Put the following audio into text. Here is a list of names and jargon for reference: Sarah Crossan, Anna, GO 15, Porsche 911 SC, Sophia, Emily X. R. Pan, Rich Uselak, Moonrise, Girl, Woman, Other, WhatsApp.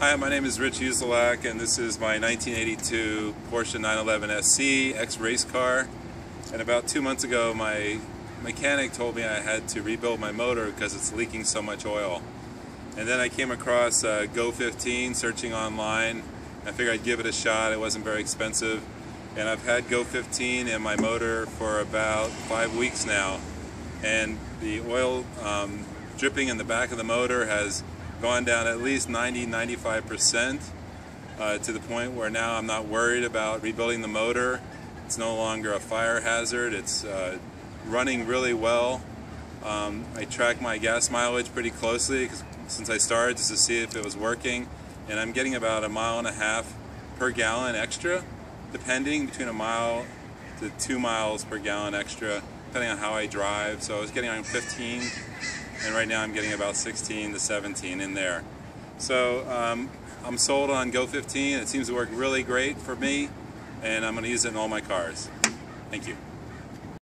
Hi, my name is Rich Uselak, and this is my 1982 Porsche 911 SC ex-race car. And about 2 months ago, my mechanic told me I had to rebuild my motor because it's leaking so much oil. And then I came across GO 15 searching online. I figured I'd give it a shot. It wasn't very expensive. And I've had GO 15 in my motor for about 5 weeks now. And the oil dripping in the back of the motor has gone down at least 90-95% to the point where now I'm not worried about rebuilding the motor. It's no longer a fire hazard. It's running really well. I track my gas mileage pretty closely since I started just to see if it was working, and I'm getting about 1.5 miles per gallon extra, depending between 1 mile to 2 miles per gallon extra, depending on how I drive. So I was getting around 15. And right now I'm getting about 16 to 17 in there. So I'm sold on GO 15. It seems to work really great for me, and I'm going to use it in all my cars. Thank you.